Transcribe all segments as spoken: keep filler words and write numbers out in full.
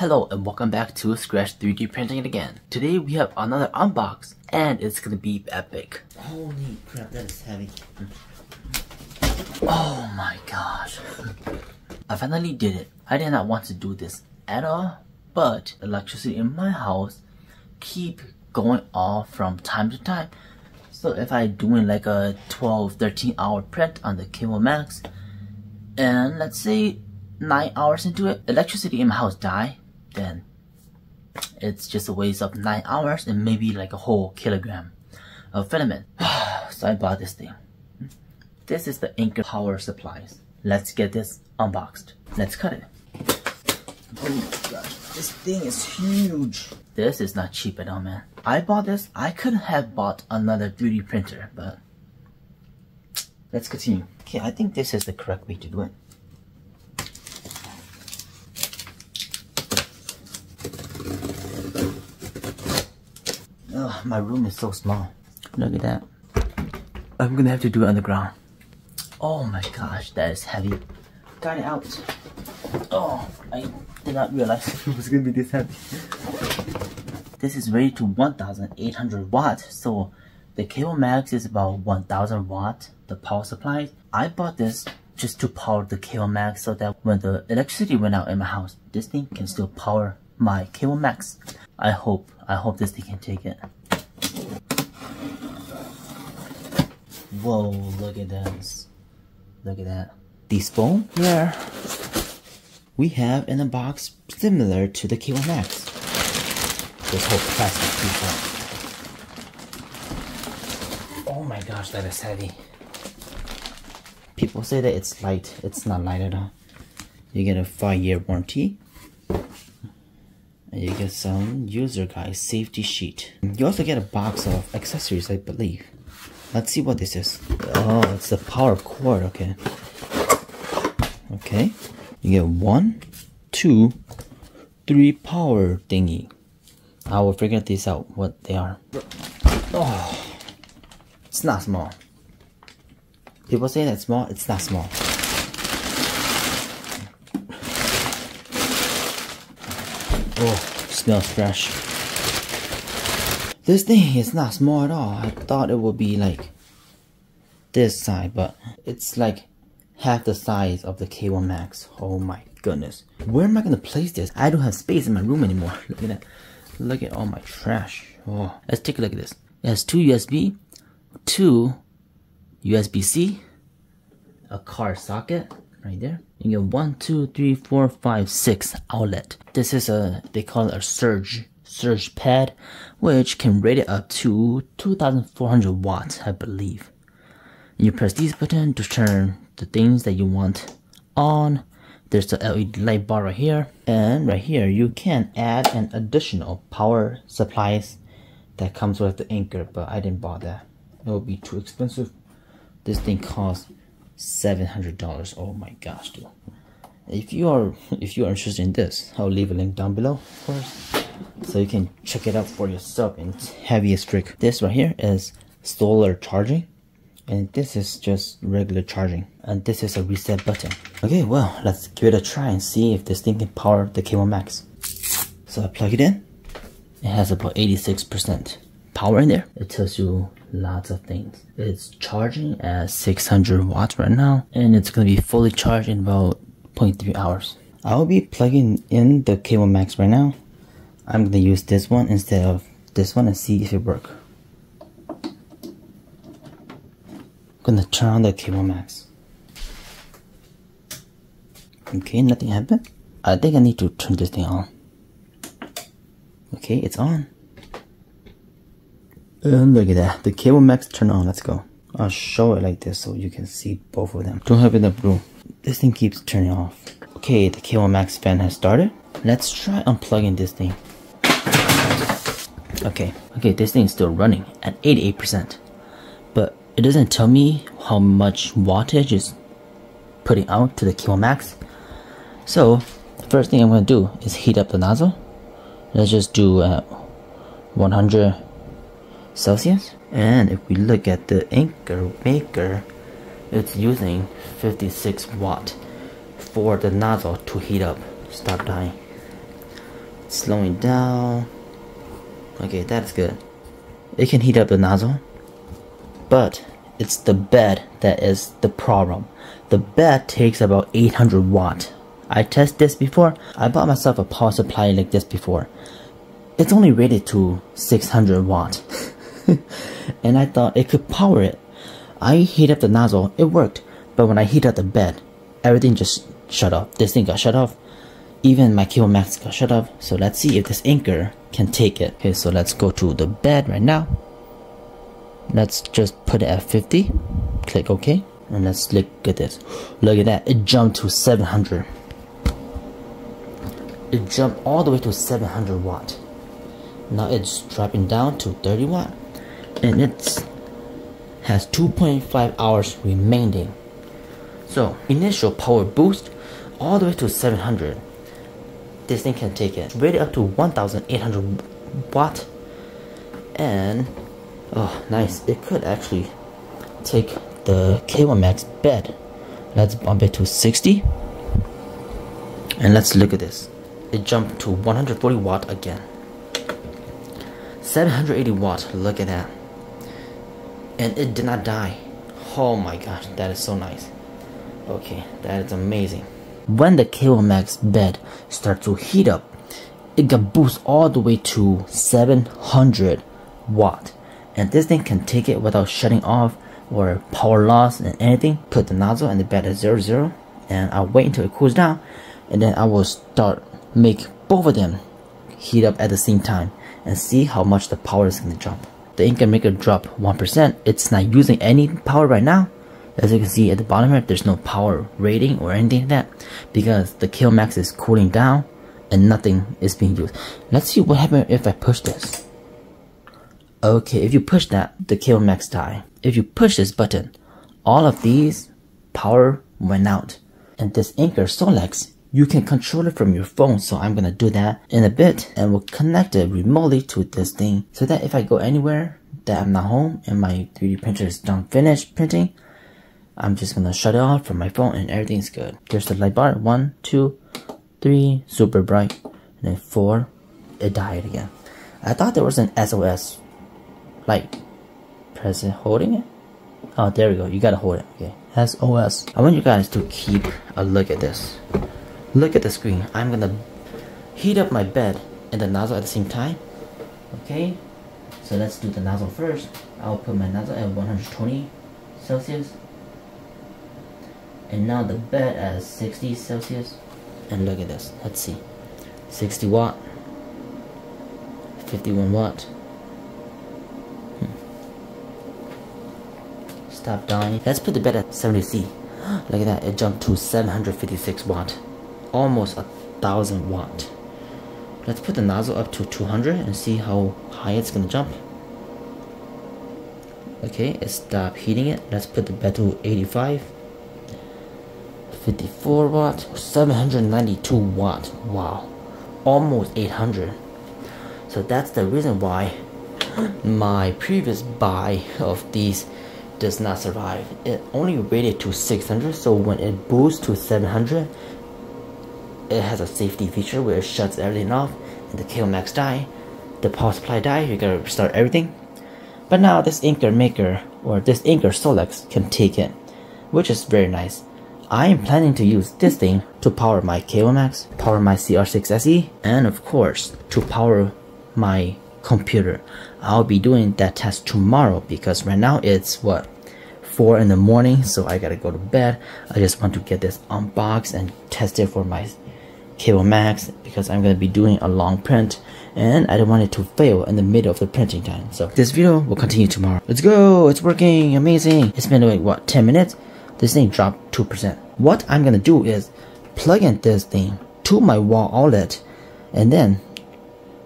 Hello and welcome back to Scratch three D Printing again. Today we have another unbox and it's gonna be epic. Holy crap, that is heavy. Oh my gosh. I finally did it. I did not want to do this at all, but electricity in my house keep going off from time to time. So if I doing like a twelve, thirteen hour print on the K one Max, and let's say nine hours into it, electricity in my house die, then it's just a waste of nine hours and maybe like a whole kilogram of filament. So I bought this thing. This is the Anker power supplies. Let's get this unboxed. Let's cut it. Oh my gosh, this thing is huge. This is not cheap at all, man. I bought this. I could have bought another three D printer, but let's continue. Okay, I think this is the correct way to do it. Ugh, my room is so small. Look at that. I'm gonna have to do it on the ground. Oh my gosh, that is heavy. Got it out. Oh, I did not realize it was gonna be this heavy. This is rated to one thousand eight hundred watts, so the K one Max is about one thousand watt. The power supply. I bought this just to power the K one Max so that when the electricity went out in my house, this thing can still power my K one Max. I hope, I hope this thing can take it. Whoa, look at this. Look at that. These foam there. We have in a box similar to the K one Max. This whole plastic piece. Oh my gosh, that is heavy. People say that it's light. It's not light at all. You get a five year warranty. And you get some user guide safety sheet. You also get a box of accessories, I believe. Let's see what this is. Oh, it's the power cord, okay. Okay. You get one, two, three power thingy. I will figure these out, what they are. Oh, it's not small. People say that small, it's not small. Oh, smells fresh. This thing is not small at all. I thought it would be like this side, but it's like half the size of the K one Max. Oh my goodness. Where am I gonna place this? I don't have space in my room anymore. Look at that. Look at all my trash. Oh, let's take a look at this. It has two U S B, two U S B C, a car socket right there. You get one, two, three, four, five, six outlet. This is a, they call it a surge, surge pad, which can rate it up to two thousand four hundred watts, I believe. And you press this button to turn the things that you want on. There's the L E D light bar right here, and right here you can add an additional power supplies that comes with the Anker, but I didn't buy that. It would be too expensive. This thing costs seven hundred dollars. Oh my gosh, dude. If you are if you are interested in this, I'll leave a link down below, of course, so you can check it out for yourself. And it's heavy as frick. This right here is solar charging. And this is just regular charging. And this is a reset button. Okay, well, let's give it a try and see if this thing can power the K one Max. So I plug it in. It has about eighty-six percent power in there. It tells you lots of things. It's charging at six hundred watts right now. And it's going to be fully charged in about zero point three hours. I'll be plugging in the K one Max right now. I'm going to use this one instead of this one and see if it works. I'm gonna turn on the K one Max. Okay, nothing happened. I think I need to turn this thing on. Okay, it's on. And look at that, the K one Max turned on. Let's go. I'll show it like this so you can see both of them. Don't have enough room. This thing keeps turning off. Okay, the K one Max fan has started. Let's try unplugging this thing. Okay, okay, this thing is still running at eighty-eight percent. It doesn't tell me how much wattage it's putting out to the K one Max. So the first thing I'm going to do is heat up the nozzle. Let's just do uh, one hundred Celsius. And if we look at the Anker maker, it's using fifty-six watt for the nozzle to heat up. Stop dying. slowing down. Okay, that's good. It can heat up the nozzle, but it's the bed that is the problem. The bed takes about eight hundred watt. I tested this before. I bought myself a power supply like this before. It's only rated to six hundred watt. And I thought it could power it. I heat up the nozzle, it worked, but when I heat up the bed, everything just shut off. This thing got shut off. Even my K one Max got shut off. So let's see if this Anker can take it. Okay, so let's go to the bed right now. Let's just put it at fifty. Click OK. And let's look at this. Look at that. It jumped to seven hundred. It jumped all the way to seven hundred watt. Now it's dropping down to thirty watt. And it has two point five hours remaining. So, initial power boost all the way to seven hundred. This thing can take it. Rated up to one thousand eight hundred watt. And, oh, nice. It could actually take the K one Max bed. Let's bump it to sixty. And let's look at this. It jumped to one hundred forty watt again. seven hundred eighty watt. Look at that. And it did not die. Oh my gosh, that is so nice. Okay, that is amazing. When the K one Max bed starts to heat up, it got boost all the way to seven hundred watt. And this thing can take it without shutting off or power loss and anything. Put the nozzle and the bed at zero zero, and I'll wait until it cools down, and then I will start make both of them heat up at the same time and see how much the power is going to jump. The Anker can make it drop one percent. It's not using any power right now. As you can see at the bottom here, there's no power rating or anything like that because the K one Max is cooling down and nothing is being used. Let's see what happens if I push this. Okay, if you push that, the K one Max die. If you push this button, all of these power went out. And this Anker SOLIX, you can control it from your phone, so I'm gonna do that in a bit, and we'll connect it remotely to this thing so that if I go anywhere that I'm not home and my three D printer is done finished printing, I'm just gonna shut it off from my phone and everything's good. There's the light bar, one, two, three, super bright, and then four, it died again. I thought there was an S O S light. Press it, holding it. Oh, there we go, you gotta hold it, okay. S O S. I want you guys to keep a look at this. Look at the screen. I'm gonna heat up my bed and the nozzle at the same time, okay? So let's do the nozzle first. I'll put my nozzle at one hundred twenty Celsius. And now the bed at sixty Celsius. And look at this. Let's see. sixty watt. fifty-one watt. Hmm. Stop dying. Let's put the bed at seventy C. Look at that. It jumped to seven hundred fifty-six watt. Almost a thousand watt. Let's put the nozzle up to two hundred and see how high it's gonna jump. Okay, it stopped heating it. Let's put the bed to eighty-five. fifty-four watt, seven hundred ninety-two watt, wow, almost eight hundred. So that's the reason why my previous buy of these does not survive. It only rated to six hundred, so when it boosts to seven hundred, it has a safety feature where it shuts everything off, and the K one Max die, the power supply die, you gotta restart everything. But now this Anker maker, or this Anker SOLIX can take it, which is very nice. I am planning to use this thing to power my K one Max, power my C R six S E, and of course, to power my computer. I'll be doing that test tomorrow because right now it's what, four in the morning, so I gotta go to bed. I just want to get this unboxed and test it for my K one Max because I'm gonna be doing a long print and I don't want it to fail in the middle of the printing time. So this video will continue tomorrow. Let's go, it's working, amazing. It's been like what, ten minutes? This thing dropped two percent. What I'm gonna do is plug in this thing to my wall outlet, and then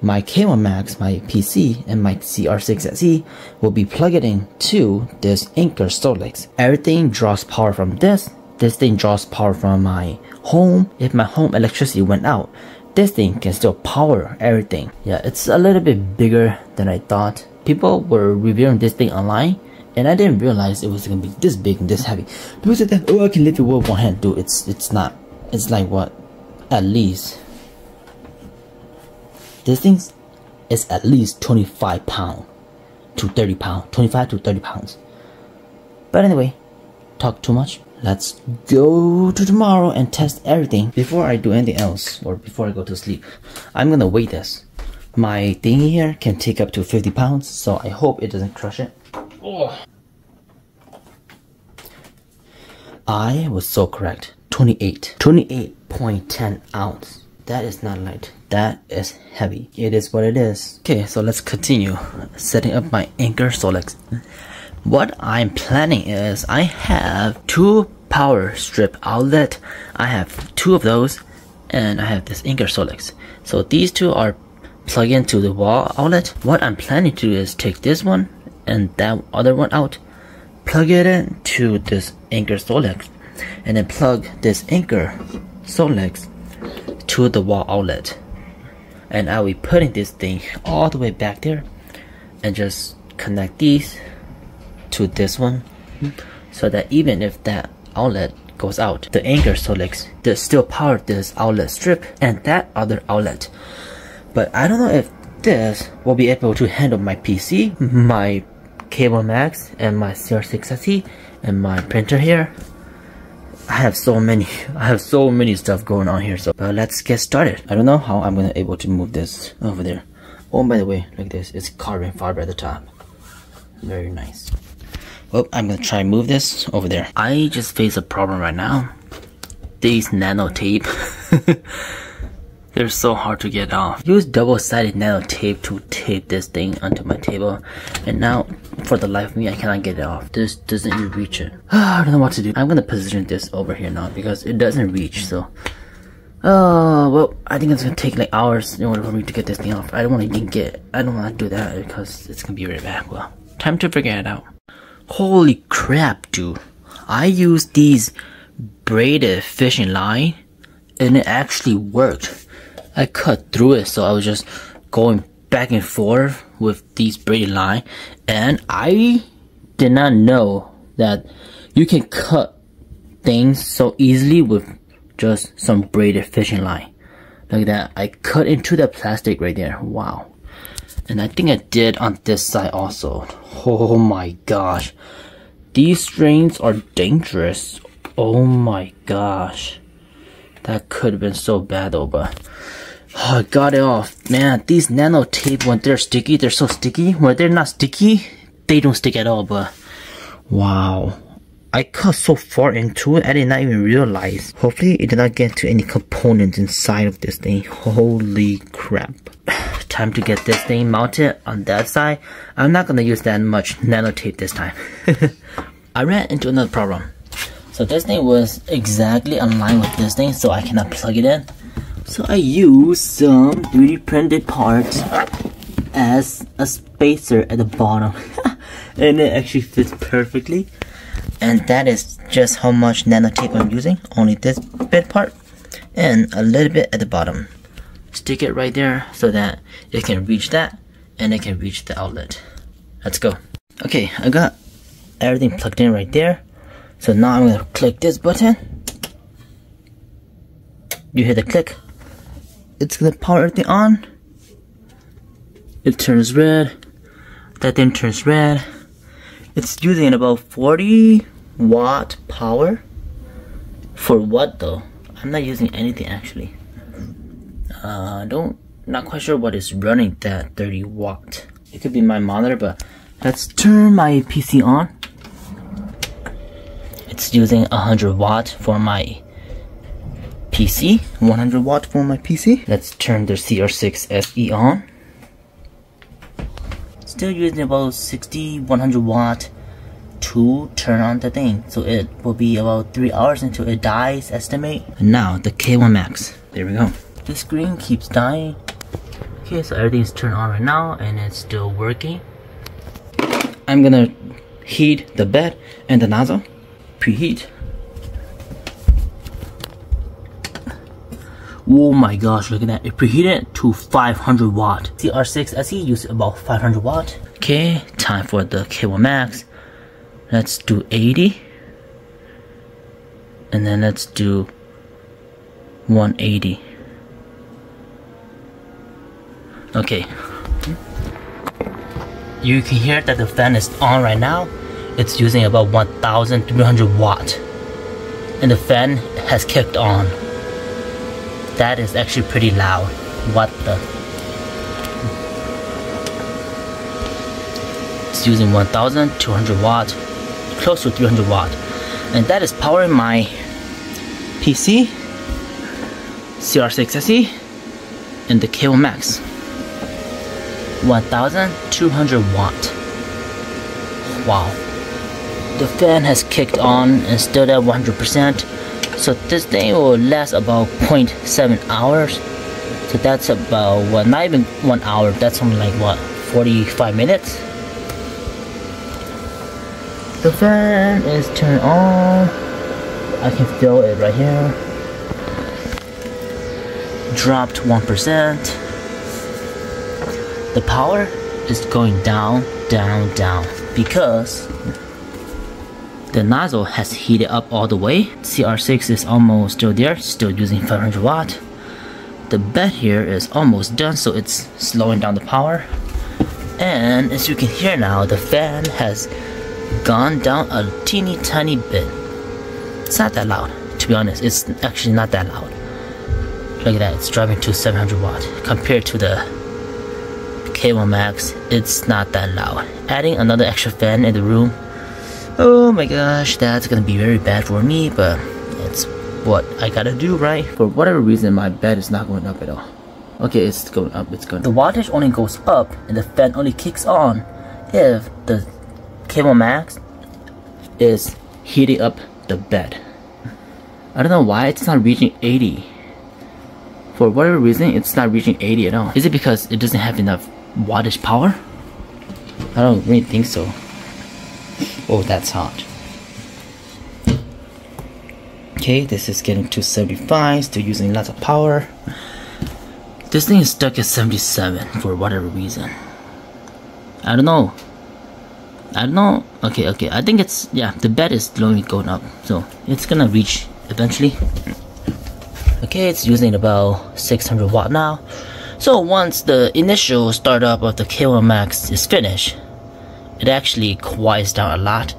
my K one Max, my P C, and my C R six S E will be plugged in to this Anker SOLIX. Everything draws power from this. This thing draws power from my home. If my home electricity went out, this thing can still power everything. Yeah, it's a little bit bigger than I thought. People were reviewing this thing online, and I didn't realize it was gonna be this big and this heavy. People said that, oh, I can lift the world with one hand. Dude, it's it's not. It's like what? At least This thing is at least twenty-five pound to thirty pound, twenty-five to thirty pounds. But anyway, talk too much. Let's go to tomorrow and test everything. Before I do anything else, or before I go to sleep, I'm gonna weigh this. My thing here can take up to fifty pounds, so I hope it doesn't crush it. Oh. I was so correct. twenty-eight. twenty-eight point one zero ounce. That is not light. That is heavy. It is what it is. Okay, so let's continue setting up my Anker SOLIX. What I'm planning is I have two power strip outlet. I have two of those, and I have this Anker SOLIX. So these two are plugged into the wall outlet. What I'm planning to do is take this one and that other one out, plug it in to this Anker SOLIX, and then plug this Anker SOLIX to the wall outlet. And I'll be putting this thing all the way back there, and just connect these to this one, so that even if that outlet goes out, the Anker SOLIX that still power this outlet strip and that other outlet. But I don't know if this will be able to handle my P C, my K one Max, and my C R six S E, and my printer here. I have so many, I have so many stuff going on here. So but let's get started. I don't know how I'm gonna able to move this over there. Oh, by the way, like this, it's carbon fiber at the top. Very nice. Well, I'm gonna try and move this over there. I just face a problem right now. These nano tape, they're so hard to get off. Use double-sided nano tape to tape this thing onto my table, and now for the life of me, I cannot get it off. This doesn't even reach it. I don't know what to do. I'm gonna position this over here now because it doesn't reach. So, oh well, I think it's gonna take like hours in order for me to get this thing off. I don't want to even get. I don't want to do that because it's gonna be really bad. Well, time to figure it out. Holy crap, dude. I used these braided fishing line and it actually worked. I cut through it, so I was just going back and forth with these braided line, and I did not know that you can cut things so easily with just some braided fishing line. Like that, I cut into the plastic right there. Wow. And I think I did on this side also. Oh my gosh. These strings are dangerous. Oh my gosh. That could have been so bad though, but oh, I got it off. Man, these nano tape, when they're sticky, they're so sticky. When they're not sticky, they don't stick at all, but wow. I cut so far into it, I did not even realize. Hopefully it did not get to any components inside of this thing. Holy crap. Time to get this thing mounted on that side. I'm not gonna use that much nano tape this time. I ran into another problem. So this thing was exactly in line with this thing, so I cannot plug it in. So I used some three D printed parts as a spacer at the bottom. And it actually fits perfectly. And that is just how much nano tape I'm using. Only this bit part and a little bit at the bottom. Stick it right there so that it can reach that and it can reach the outlet. Let's go. Okay, I got everything plugged in right there. So now I'm gonna click this button. You hear the click. It's gonna power everything on. It turns red. That then turns red. It's using about forty watt power. For what though? I'm not using anything actually. Uh, don't, not quite sure what is running that thirty watt. It could be my monitor, but let's turn my P C on. It's using one hundred watt for my P C. one hundred watt for my P C. Let's turn the C R six S E on. Still using about sixty, one hundred watt to turn on the thing. So it will be about three hours until it dies, estimate. Now the K one Max. There we go. This screen keeps dying. Okay, so everything's turned on right now and it's still working. I'm gonna heat the bed and the nozzle. Preheat. Oh my gosh, look at that. It preheated to five hundred watt. C R six S E uses about five hundred watt. Okay, time for the K one Max. Let's do eighty. And then let's do one eighty. Okay. You can hear that the fan is on right now. It's using about one thousand three hundred watt. And the fan has kicked on. That is actually pretty loud. What the? It's using one thousand two hundred watt, close to three hundred watt. And that is powering my P C, C R six S E, and the K one Max. one thousand two hundred watt. Wow. The fan has kicked on and still at one hundred percent. So this thing will last about zero point seven hours. So that's about, well, not even one hour. That's something like what, forty-five minutes? The fan is turned on. I can feel it right here. Dropped one percent. The power is going down, down, down because the nozzle has heated up all the way. C R six is almost still there, still using five hundred watt. The bed here is almost done, so it's slowing down the power. And as you can hear now, the fan has gone down a teeny tiny bit. It's not that loud, to be honest. It's actually not that loud. Look at that, it's driving to seven hundred watt compared to the K one Max, it's not that loud. Adding another extra fan in the room, oh my gosh, that's gonna be very bad for me, but it's what I gotta do, right? For whatever reason, my bed is not going up at all. Okay, it's going up, it's going up. The wattage only goes up and the fan only kicks on if the K one Max is heating up the bed. I don't know why it's not reaching eighty. For whatever reason, it's not reaching eighty at all. Is it because it doesn't have enough wattage power? I don't really think so. Oh, that's hot. Okay, this is getting to seventy-five, still using lots of power. This thing is stuck at seventy-seven for whatever reason. I don't know. I don't know. Okay, okay. I think it's, yeah, the bed is slowly going up. So it's gonna reach eventually. Okay, it's using about six hundred watt now. So once the initial startup of the K one Max is finished, it actually quiets down a lot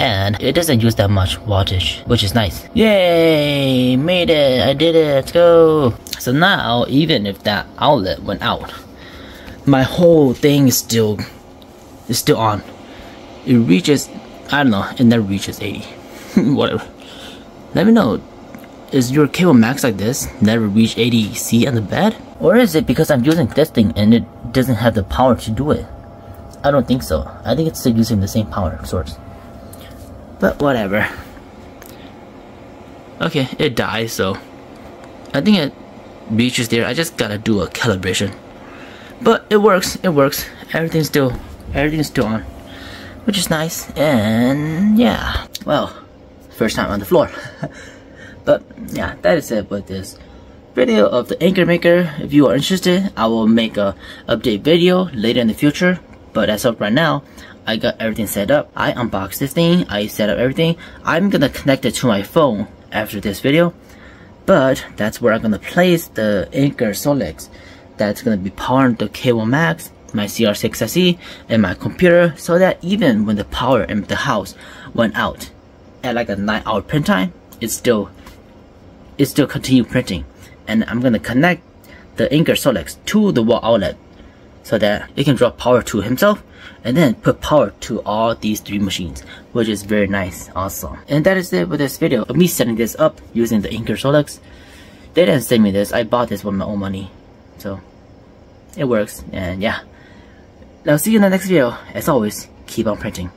and it doesn't use that much wattage, which is nice. Yay! Made it! I did it! Let's go! So now, even if that outlet went out, my whole thing is still, is still on. It reaches, I don't know, it never reaches eighty. Whatever. Let me know. Is your K one Max like this, never reach eighty C on the bed? Or is it because I'm using this thing and it doesn't have the power to do it? I don't think so. I think it's still using the same power source. But whatever. Okay, it dies, so I think it reaches there. I just gotta do a calibration. But it works, it works. Everything's still, everything's still on. Which is nice, and yeah. Well, first time on the floor. But yeah, that is it with this video of the Anker Maker. If you are interested, I will make a update video later in the future. But as of right now, I got everything set up. I unboxed this thing, I set up everything. I'm gonna connect it to my phone after this video. But that's where I'm gonna place the Anker SOLIX. That's gonna be powering the K one Max, my C R six S E, and my computer, so that even when the power in the house went out at like a nine hour print time, it's still It still continue printing. And I'm gonna connect the Anker SOLIX to the wall outlet so that it can draw power to himself and then put power to all these three machines, which is very nice also. And that is it with this video of me setting this up using the Anker SOLIX. They didn't send me this, I bought this with my own money, so it works. And yeah, I'll see you in the next video. As always, keep on printing.